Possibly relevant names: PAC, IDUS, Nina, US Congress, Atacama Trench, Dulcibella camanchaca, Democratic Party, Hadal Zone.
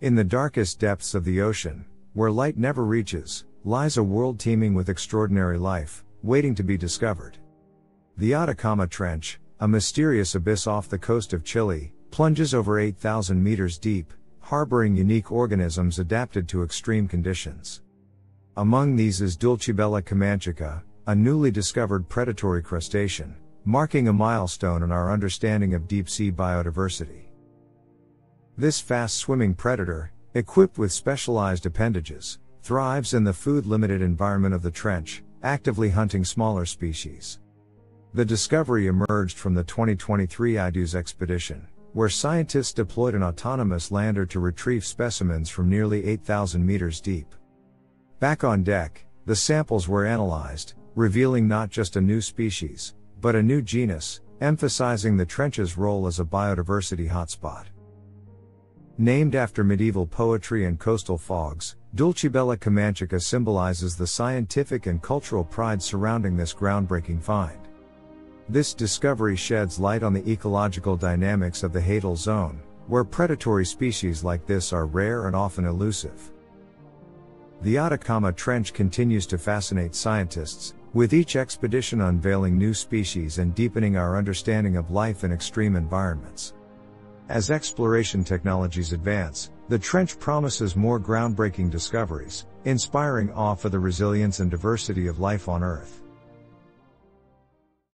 In the darkest depths of the ocean, where light never reaches, lies a world teeming with extraordinary life, waiting to be discovered. The Atacama Trench, a mysterious abyss off the coast of Chile, plunges over 8,000 meters deep, harboring unique organisms adapted to extreme conditions. Among these is Dulcibella camanchaca, a newly discovered predatory crustacean, marking a milestone in our understanding of deep-sea biodiversity. This fast-swimming predator, equipped with specialized appendages, thrives in the food-limited environment of the trench, actively hunting smaller species. The discovery emerged from the 2023 IDUS expedition, where scientists deployed an autonomous lander to retrieve specimens from nearly 8,000 meters deep. Back on deck, the samples were analyzed, revealing not just a new species, but a new genus, emphasizing the trench's role as a biodiversity hotspot. Named after medieval poetry and coastal fogs, Dulcibella camanchaca symbolizes the scientific and cultural pride surrounding this groundbreaking find. This discovery sheds light on the ecological dynamics of the Hadal Zone, where predatory species like this are rare and often elusive. The Atacama Trench continues to fascinate scientists, with each expedition unveiling new species and deepening our understanding of life in extreme environments. As exploration technologies advance, the trench promises more groundbreaking discoveries, inspiring awe for the resilience and diversity of life on Earth.